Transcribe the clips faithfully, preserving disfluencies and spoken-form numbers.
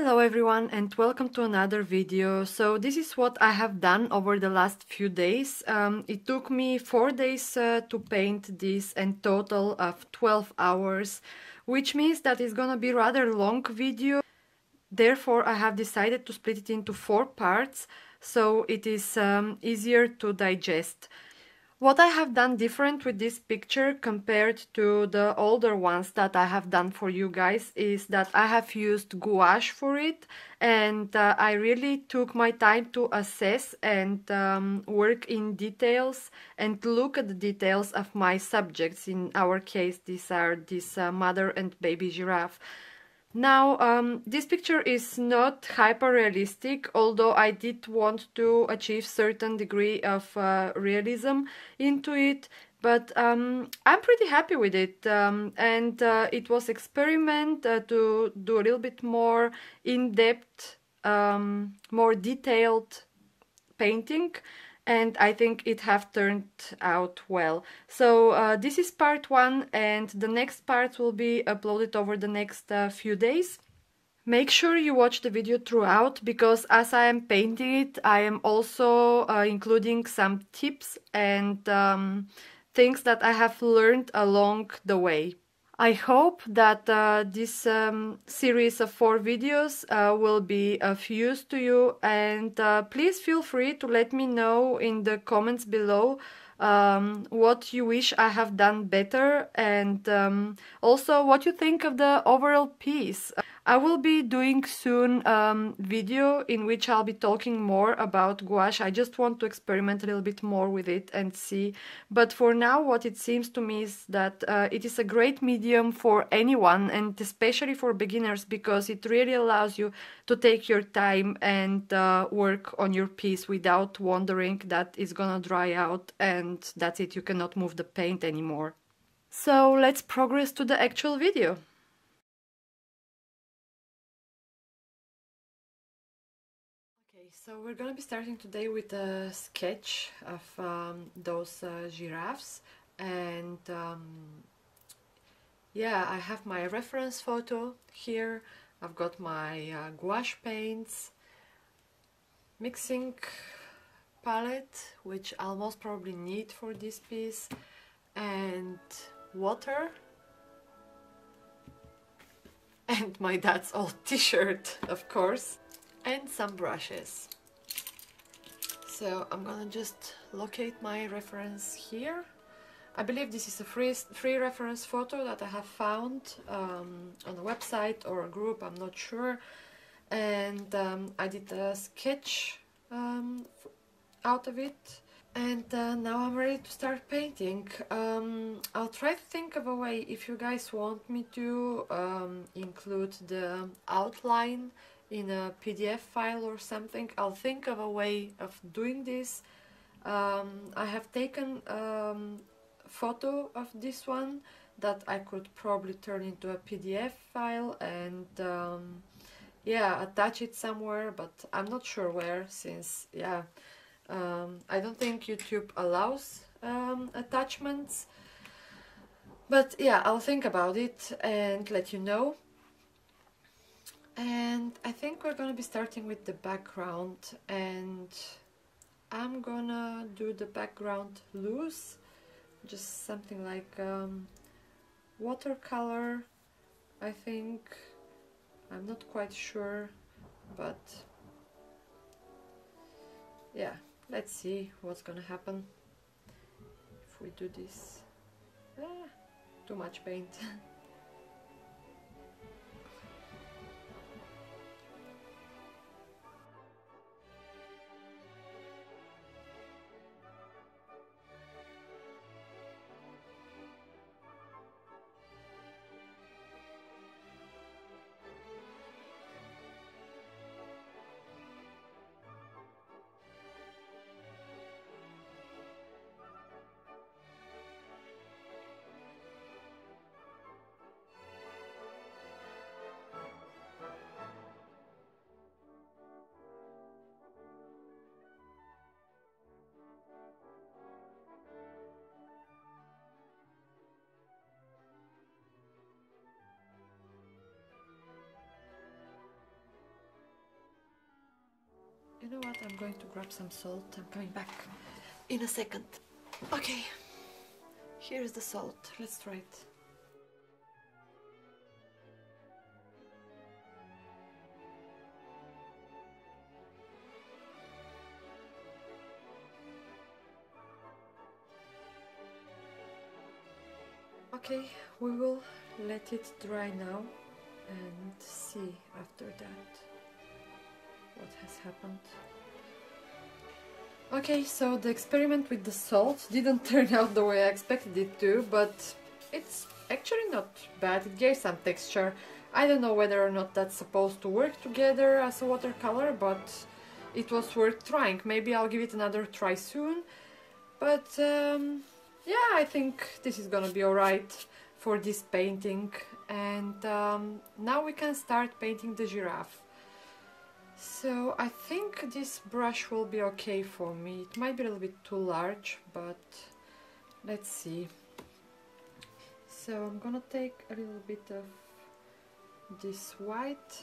Hello everyone and welcome to another video. So this is what I have done over the last few days. Um, it took me four days uh, to paint this and total of twelve hours, which means that it's gonna be rather long video. Therefore I have decided to split it into four parts so it is um, easier to digest. What I have done different with this picture compared to the older ones that I have done for you guys is that I have used gouache for it, and uh, I really took my time to assess and um, work in details and look at the details of my subjects. In our case, these are this uh, mother and baby giraffe. Now, um, this picture is not hyper-realistic, although I did want to achieve certain degree of uh, realism into it, but um, I'm pretty happy with it, um, and uh, it was experiment uh, to do a little bit more in-depth, um, more detailed painting, and I think it have turned out well. So uh, this is part one, and the next part will be uploaded over the next uh, few days. Make sure you watch the video throughout, because as I am painting it, I am also uh, including some tips and um, things that I have learned along the way. I hope that uh, this um, series of four videos uh, will be of use to you, and uh, please feel free to let me know in the comments below um, what you wish I have done better, and um, also what you think of the overall piece. I will be doing soon a um, video in which I'll be talking more about gouache. I just want to experiment a little bit more with it and see. But for now, what it seems to me is that uh, it is a great medium for anyone, and especially for beginners, because it really allows you to take your time and uh, work on your piece without wondering that it's gonna dry out and that's it, you cannot move the paint anymore. So let's progress to the actual video. So we're gonna be starting today with a sketch of um, those uh, giraffes, and um, yeah, I have my reference photo here, I've got my uh, gouache paints, mixing palette, which I'll most probably need for this piece, and water, and my dad's old t-shirt, of course, and some brushes. So I'm gonna just locate my reference here. I believe this is a free, free reference photo that I have found um, on a website or a group, I'm not sure. And um, I did a sketch um, out of it. And uh, now I'm ready to start painting. Um, I'll try to think of a way, if you guys want me to um, include the outline in a P D F file or something, I'll think of a way of doing this. Um, I have taken a um, photo of this one that I could probably turn into a P D F file and um, yeah, attach it somewhere, but I'm not sure where, since yeah, um, I don't think YouTube allows um, attachments, but yeah, I'll think about it and let you know. And I think we're gonna be starting with the background, and I'm gonna do the background loose, just something like um, watercolor, I think. I'm not quite sure, but yeah, let's see what's gonna happen if we do this. Ah, too much paint. You know what? I'm going to grab some salt. I'm coming back in a second. Okay, here is the salt. Let's try it. Okay, we will let it dry now and see after that what has happened. Okay, so the experiment with the salt didn't turn out the way I expected it to, but it's actually not bad. It gave some texture. I don't know whether or not that's supposed to work together as a watercolor, but it was worth trying. Maybe I'll give it another try soon, but um, yeah, I think this is gonna be alright for this painting. And um, now we can start painting the giraffe. So I think this brush will be okay for me. It might be a little bit too large, but let's see. So I'm gonna take a little bit of this white.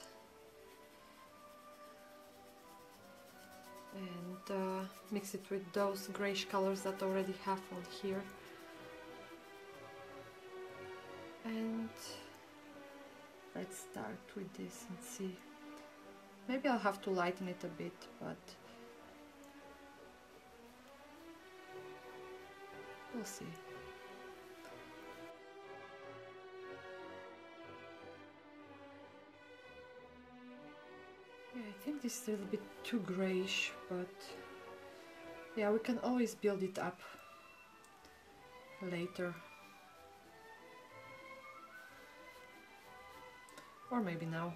And uh, mix it with those grayish colors that I already have on here. And let's start with this and see. Maybe I'll have to lighten it a bit, but we'll see. Yeah, I think this is a little bit too grayish, but yeah, we can always build it up later. Or maybe now.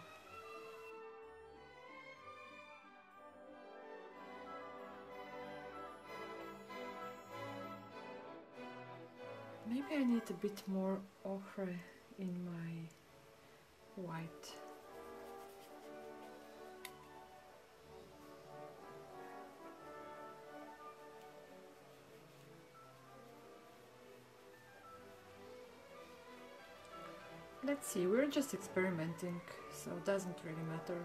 Maybe I need a bit more ochre in my white. Let's see, we're just experimenting, so it doesn't really matter.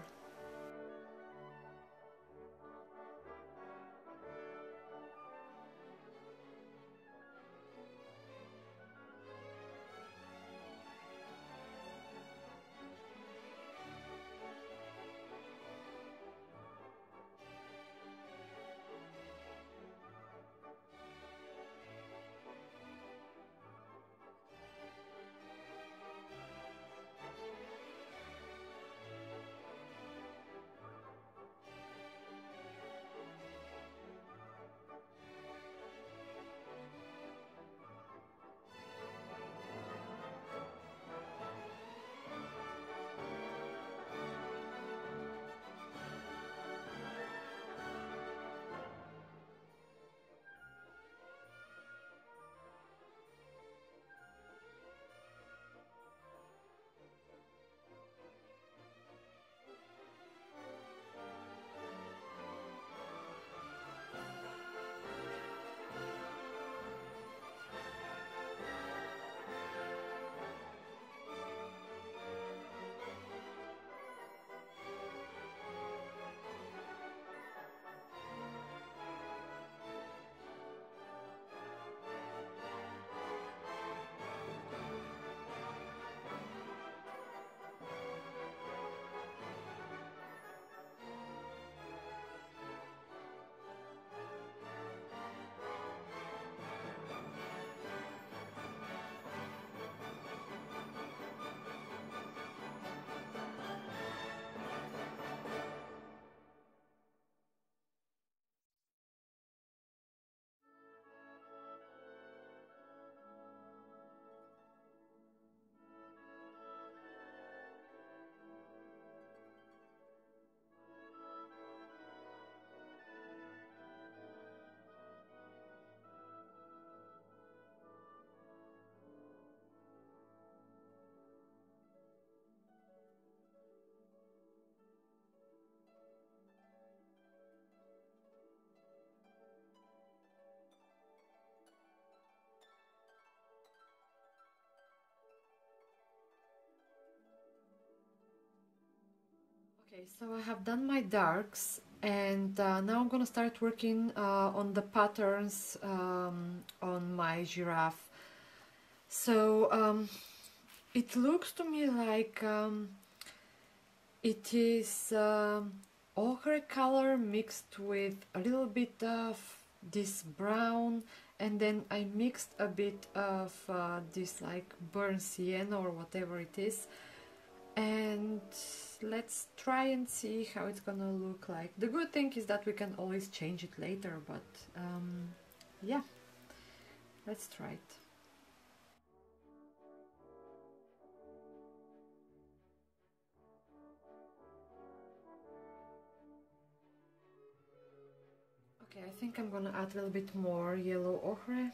Okay, so I have done my darks And uh, now I'm gonna start working uh, on the patterns um, on my giraffe. So um, it looks to me like um, it is uh, ochre color mixed with a little bit of this brown, and then I mixed a bit of uh, this like burnt sienna or whatever it is. And let's try and see how it's gonna look like. The good thing is that we can always change it later, but um, yeah, let's try it. Okay, I think I'm gonna add a little bit more yellow ochre.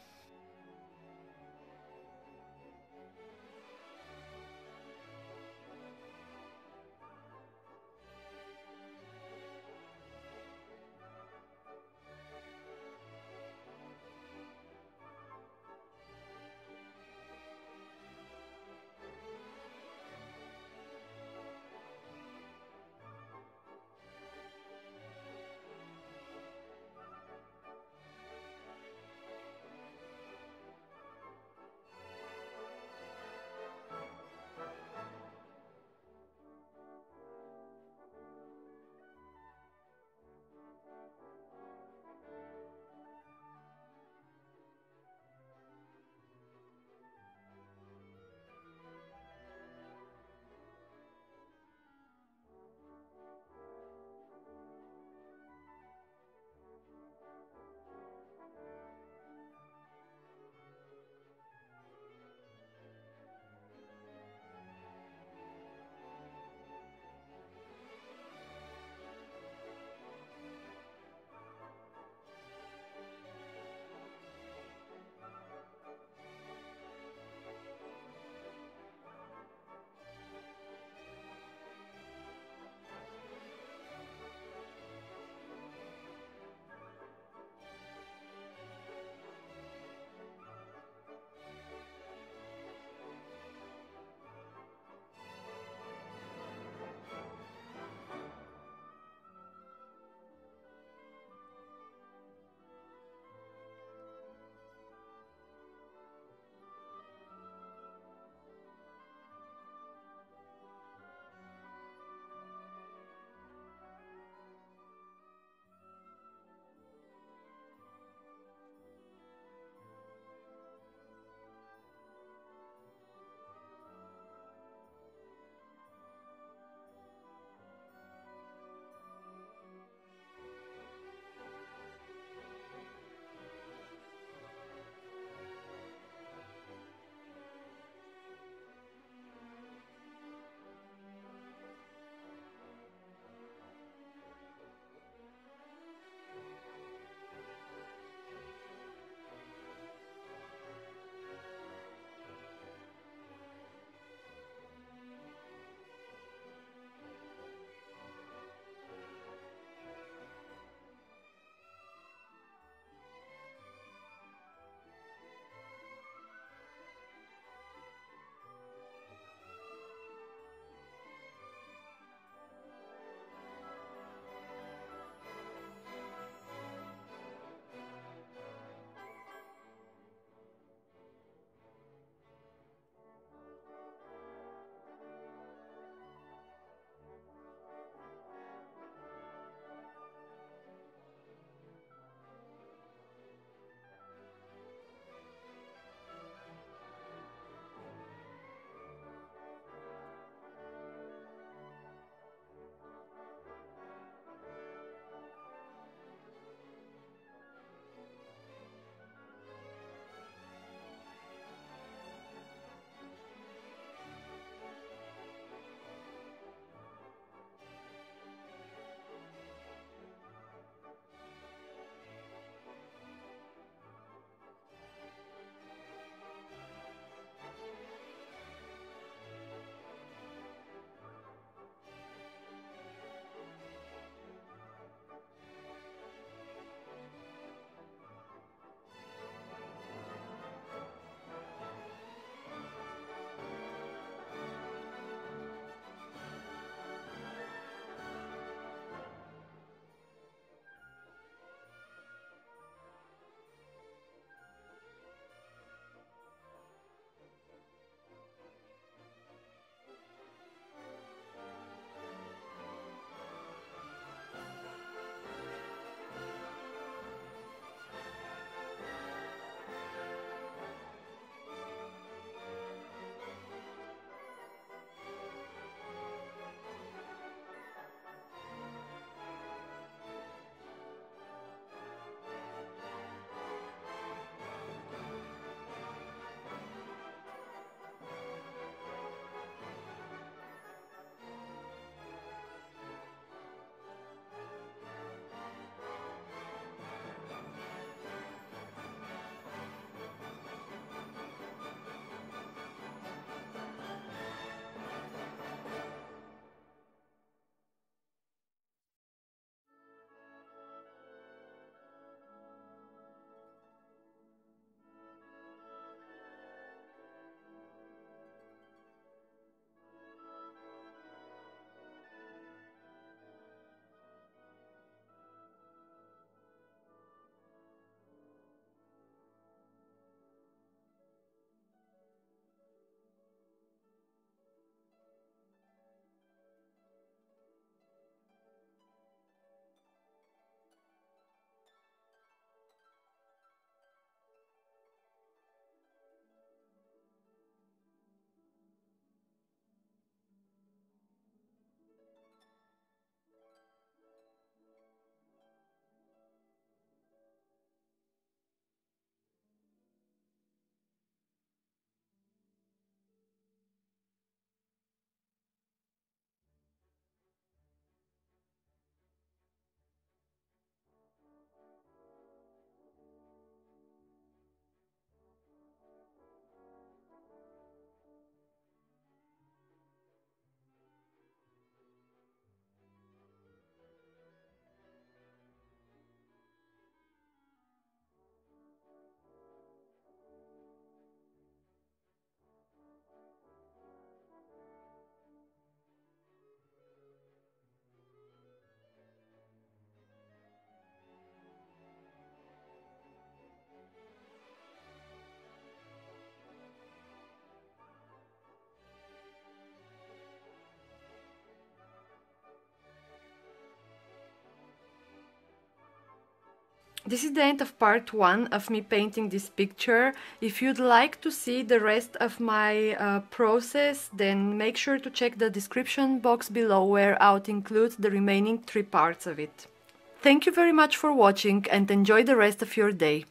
This is the end of part one of me painting this picture. If you'd like to see the rest of my uh, process, then make sure to check the description box below, where I'll include the remaining three parts of it. Thank you very much for watching and enjoy the rest of your day.